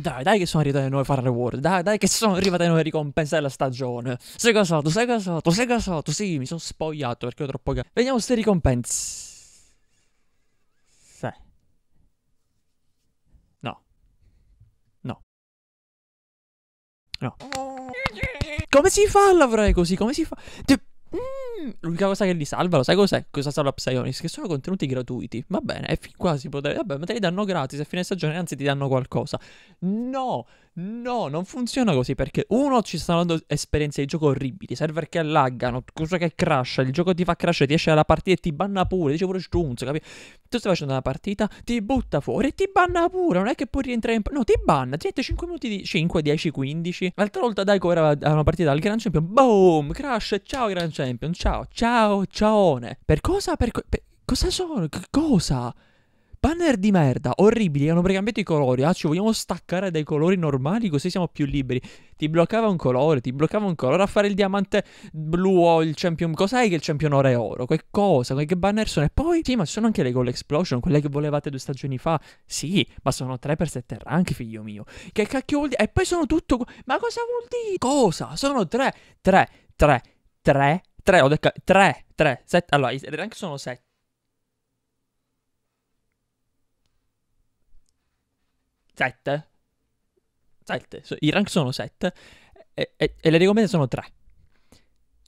Dai, dai che sono arrivate le nuove far reward. Dai, dai che sono arrivate le nuove ricompense della stagione. Sei casato, sei casato, sei casato. Sì, mi sono spogliato perché ho troppo cazzo. Vediamo ste ricompense. Sì. No. No. No. Come si fa a lavorare così? Come si fa? L'unica cosa che li salva, lo sai cos'è? Cosa salva Psyonix? Che sono contenuti gratuiti. Va bene, e fin qua si potrebbe. Vabbè, ma te li danno gratis a fine stagione, anzi ti danno qualcosa. No, no, non funziona così perché uno ci stanno dando esperienze di gioco orribili, server che laggano, cosa che crasha, il gioco ti fa crash, ti esce dalla partita e ti banna pure, dice pure strunzo, capi? Tu stai facendo una partita, ti butta fuori e ti banna pure, non è che puoi rientrare in... No, ti banna, ti mette 5 minuti di... 5, 10, 15. L'altra volta dai che era una partita al Grand Champion, boom, crash, ciao Grand Champion, ciao, ciao, ciaone. Per cosa? Per cosa sono? Cosa? Banner di merda, orribili, hanno cambiato i colori. Ah, ci vogliamo staccare dai colori normali così siamo più liberi. Ti bloccava un colore a fare il diamante blu o il champion. Cos'è che il champion ora è oro? Che cosa? Che banner sono? E poi, sì, ma ci sono anche le goal explosion, quelle che volevate 2 stagioni fa. Sì, ma sono 3x7 rank, figlio mio. Che cacchio vuol dire? E poi sono tutto... Ma cosa vuol dire? Cosa? Sono 3, ho detto 3, 7. Allora, i rank sono 7. I rank sono 7 e le ricompense sono 3.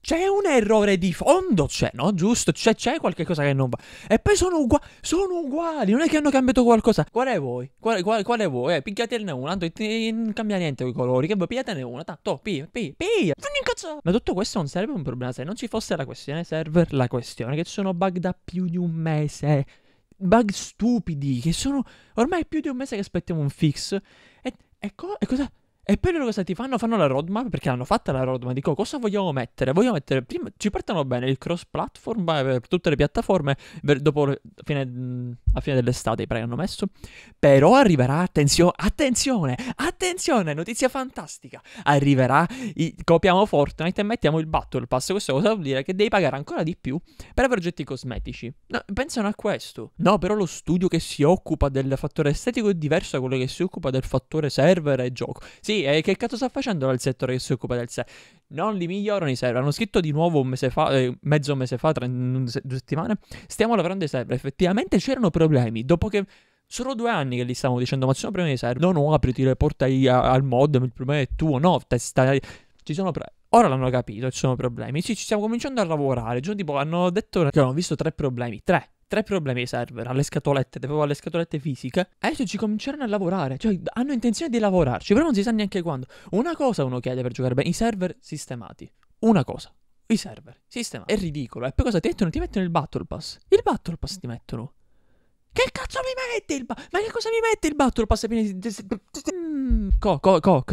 C'è un errore di fondo, c'è, no? Giusto, c'è qualche cosa che non va. E poi sono uguali, non è che hanno cambiato qualcosa. Quale vuoi? Quale vuoi? Pigliatene una, non cambia niente con i colori. Che vuoi? Pigliatene una, tanto, pia. Ma tutto questo non sarebbe un problema se non ci fosse la questione server, la questione che ci sono bug da più di un mese. Bug stupidi che sono ormai più di un mese che aspettiamo un fix. E cosa? E poi loro cosa ti fanno? Fanno la roadmap, perché l'hanno fatta la roadmap. Dico, cosa vogliamo mettere? Vogliamo mettere prima, ci partono bene il cross platform per tutte le piattaforme dopo a fine dell'estate, pare hanno messo. Però arriverà, attenzione, notizia fantastica. Arriverà, copiamo Fortnite e mettiamo il Battle Pass. Questo cosa vuol dire? Che devi pagare ancora di più per avere oggetti cosmetici. No, pensano a questo. No, però lo studio che si occupa del fattore estetico è diverso da quello che si occupa del fattore server e gioco. Sì, e che cazzo sta facendo il settore che si occupa del server? Non li migliorano i server. Hanno scritto di nuovo un mese fa, mezzo mese fa, 2 settimane. Stiamo lavorando i server. Effettivamente c'erano problemi. Dopo che sono 2 anni che li stiamo dicendo, ma ci sono problemi di server. Non apriti le porte al modem, il problema è tuo. No, testa. Ci sono problemi. Ora l'hanno capito, ci sono problemi. Sì, ci stiamo cominciando a lavorare. Giù, tipo, hanno detto che hanno visto 3 problemi. 3 problemi ai server, alle scatolette, proprio alle scatolette fisiche. Adesso ci cominceranno a lavorare, cioè hanno intenzione di lavorarci, però non si sa neanche quando. Una cosa uno chiede per giocare bene, i server sistemati. Una cosa, i server sistemati. È ridicolo. E poi cosa ti mettono? Ti mettono il Battle Pass. Il Battle Pass ti mettono. Che cazzo mi mette il Battle Pass? Ma che cosa mi mette il Battle Pass?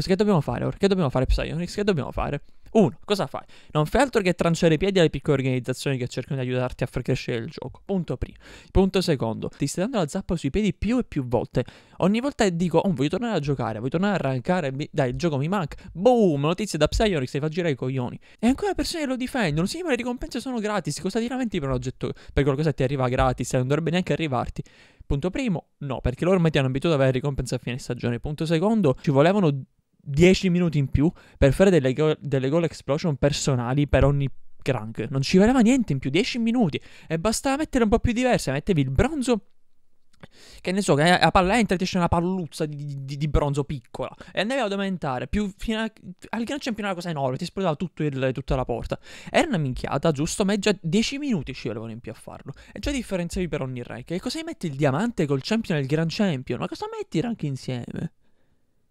Che dobbiamo fare ora? Che dobbiamo fare, Psyonix? Che dobbiamo fare? Uno, cosa fai? Non fai altro che tranciare i piedi alle piccole organizzazioni che cercano di aiutarti a far crescere il gioco. Punto primo. Punto secondo, ti stai dando la zappa sui piedi più e più volte. Ogni volta dico, oh, voglio tornare a giocare, voglio tornare a rankare, dai, il gioco mi manca. Boom, notizie da Psyonix, ti fa girare i coglioni. E ancora le persone lo difendono. Sì, ma le ricompense sono gratis, cosa ti lamenti per un oggetto? Per qualcosa ti arriva gratis, non dovrebbe neanche arrivarti. Punto primo, no, perché loro ormai ti hanno abituato ad avere ricompense a fine stagione. Punto secondo, ci volevano 10 minuti in più per fare delle goal explosion personali per ogni rank. Non ci voleva niente in più, 10 minuti. E bastava mettere un po' più diverse. Mettevi il bronzo, che ne so, che la palla entra e ti esce una palluzza di bronzo piccola. E andavi ad aumentare più fino al Gran Champion, una cosa enorme. Ti esplodeva tutta la porta. Era una minchiata, giusto? Ma già 10 minuti ci volevano in più a farlo. E già differenziavi per ogni rank. E cosa metti il diamante col Champion e il Gran Champion? Ma cosa metti i rank insieme?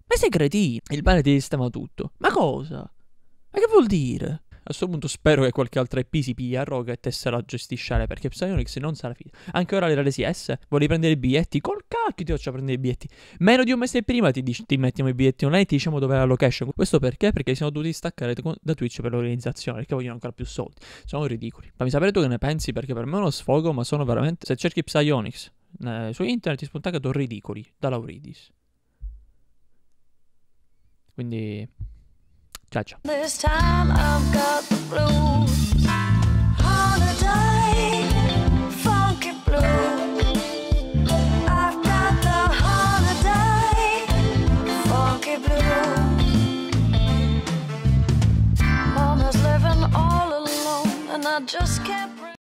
Ma sei cretino? Il pane ti sistema tutto. Ma cosa? Ma che vuol dire? A questo punto spero che qualche altra IP si piglia a Rocket e se la gestisce, perché Psyonix non sarà finita. Anche ora l'era di CS, volevi prendere i biglietti? Col cacchio ti faccio prendere i biglietti. Meno di un mese prima ti mettiamo i biglietti online e ti diciamo dove è la location. Questo perché? Perché siamo dovuti staccare da Twitch per l'organizzazione, perché vogliono ancora più soldi. Sono ridicoli. Fammi sapere tu che ne pensi, perché per me è uno sfogo, ma sono veramente... Se cerchi Psyonix su internet ti spunta che sono ridicoli, da Lauridis. Quindi, ciao ciao. This time I've got the blues. Holiday, funky blues. I've got the holiday. blu. Mama's living all alone and I just can't.